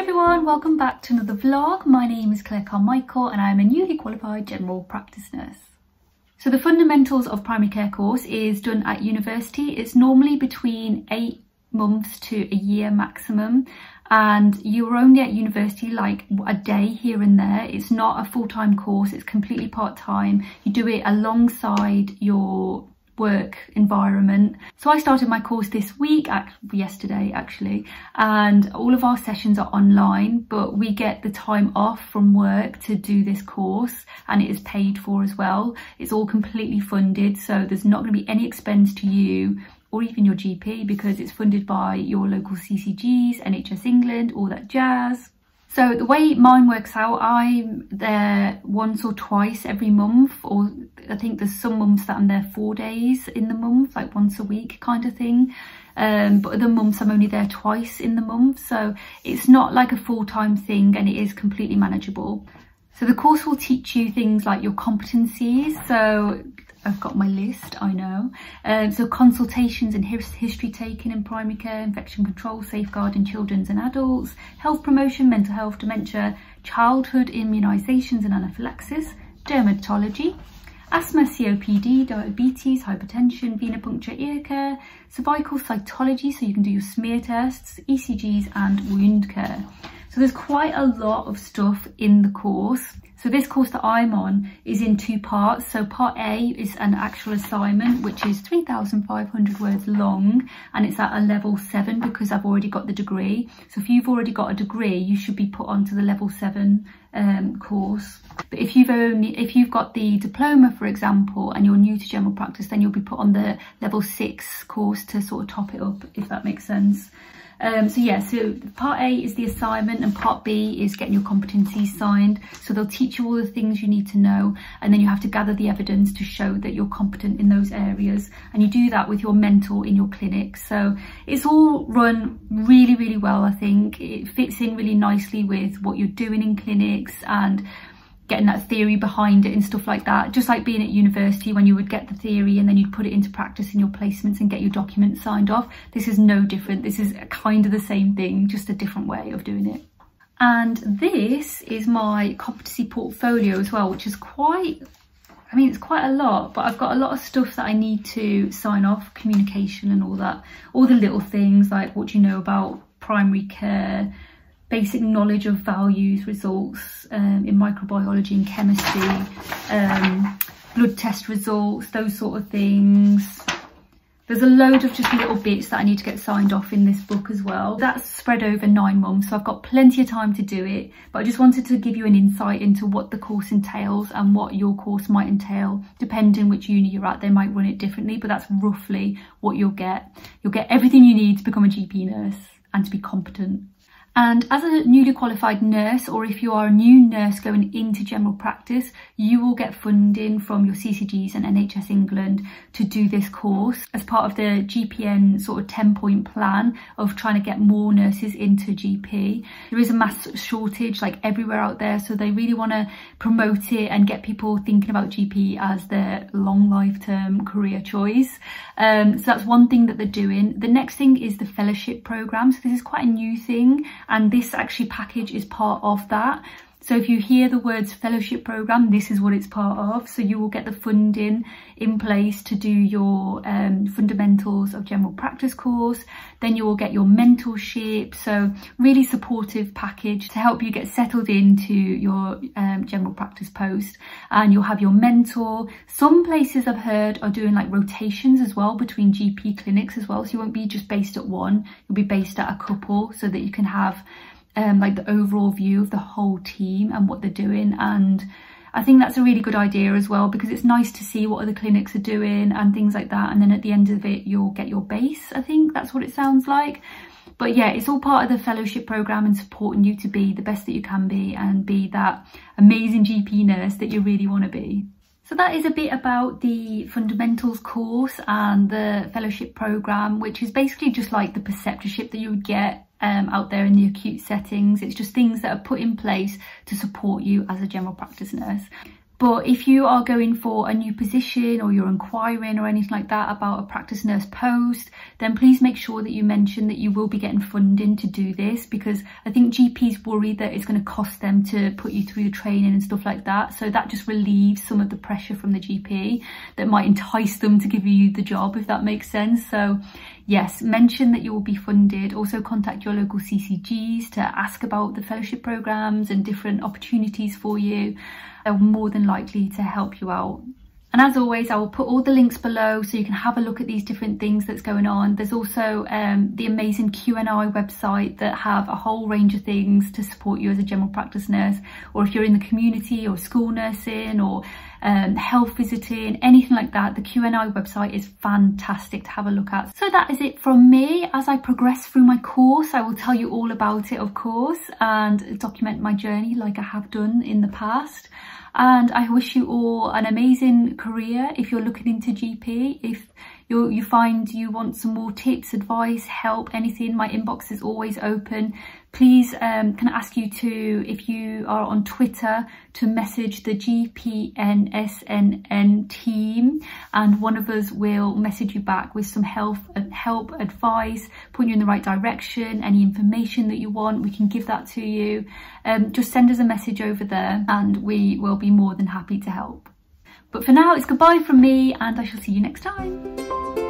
everyone, welcome back to another vlog. My name is Claire Carmichael and I am a newly qualified general practice nurse. So the fundamentals of primary care course is done at university. It's normally between 8 months to a year maximum, and you're only at university like a day here and there. It's not a full-time course, it's completely part-time. You do it alongside your work environment. So I started my course this week, yesterday actually, and all of our sessions are online, but we get the time off from work to do this course and it is paid for as well. It's all completely funded, so there's not going to be any expense to you or even your GP because it's funded by your local CCGs, NHS England, all that jazz. So the way mine works out, I'm there once or twice every month, or I think there's some months that I'm there 4 days in the month, like once a week kind of thing. But other months I'm only there twice in the month. So it's not like a full-time thing and it is completely manageable. So the course will teach you things like your competencies. So I've got my list, I know. So consultations and history taking in primary care, infection control, safeguarding children and adults, health promotion, mental health, dementia, childhood immunisations and anaphylaxis, dermatology, asthma, COPD, diabetes, hypertension, venipuncture, ear care, cervical cytology, so you can do your smear tests, ECGs and wound care. So there's quite a lot of stuff in the course. So this course that I'm on is in two parts. So part A is an actual assignment, which is 3,500 words long, and it's at a level 7 because I've already got the degree. So if you've already got a degree, you should be put onto the level 7 course. But if you've got the diploma, for example, and you're new to general practice, then you'll be put on the level 6 course to sort of top it up, if that makes sense. So part A is the assignment and part B is getting your competencies signed. So they'll teach you all the things you need to know, and then you have to gather the evidence to show that you're competent in those areas. And you do that with your mentor in your clinic. So it's all run really, really well, I think. It fits in really nicely with what you're doing in clinics and getting that theory behind it and stuff like that. Just like being at university when you would get the theory and then you'd put it into practice in your placements and get your documents signed off. This is no different. This is kind of the same thing, just a different way of doing it. And this is my competency portfolio as well, which is quite, I mean, it's quite a lot, but I've got a lot of stuff that I need to sign off, communication and all that, all the little things like what do you know about primary care, basic knowledge of values, results in microbiology and chemistry, blood test results, those sort of things. There's a load of just little bits that I need to get signed off in this book as well. That's spread over 9 months, so I've got plenty of time to do it, but I just wanted to give you an insight into what the course entails and what your course might entail. Depending which uni you're at, they might run it differently, but that's roughly what you'll get. You'll get everything you need to become a GP nurse and to be competent. And as a newly qualified nurse, or if you are a new nurse going into general practice, you will get funding from your CCGs and NHS England to do this course as part of the GPN sort of 10-point plan of trying to get more nurses into GP. There is a mass shortage like everywhere out there, so they really want to promote it and get people thinking about GP as their long lifetime career choice. So that's one thing that they're doing. The next thing is the fellowship programme. So this is quite a new thing, and this actually package is part of that. So if you hear the words fellowship programme, this is what it's part of. So you will get the funding in place to do your fundamentals of general practice course. Then you will get your mentorship. So really supportive package to help you get settled into your general practice post. And you'll have your mentor. Some places I've heard are doing like rotations as well between GP clinics as well. So you won't be just based at one, you'll be based at a couple so that you can have like the overall view of the whole team and what they're doing. And I think that's a really good idea as well, because it's nice to see what other clinics are doing and things like that, and then at the end of it you'll get your base, I think that's what it sounds like. But yeah, it's all part of the fellowship programme and supporting you to be the best that you can be and be that amazing GP nurse that you really want to be. So that is a bit about the fundamentals course and the fellowship programme, which is basically just like the preceptorship that you would get out there in the acute settings. It's just things that are put in place to support you as a general practice nurse. But if you are going for a new position or you're inquiring or anything like that about a practice nurse post, then please make sure that you mention that you will be getting funding to do this, because I think GPs worry that it's going to cost them to put you through the training and stuff like that. So that just relieves some of the pressure from the GP that might entice them to give you the job, if that makes sense. So yes, mention that you will be funded. Also contact your local CCGs to ask about the fellowship programs and different opportunities for you. They're more than likely to help you out. And as always, I will put all the links below so you can have a look at these different things that's going on. There's also the amazing QNI website that have a whole range of things to support you as a general practice nurse, or if you're in the community or school nursing or health visiting, anything like that. The QNI website is fantastic to have a look at. So that is it from me. As I progress through my course, I will tell you all about it, of course, and document my journey like I have done in the past. And I wish you all an amazing career if you're looking into GP. If you find you want some more tips, advice, help, anything, my inbox is always open. Please can I ask you to, if you are on Twitter, to message the GPNSNN team, and one of us will message you back with some help, advice, point you in the right direction, any information that you want, we can give that to you. Just send us a message over there and we will be more than happy to help. But for now, it's goodbye from me, and I shall see you next time.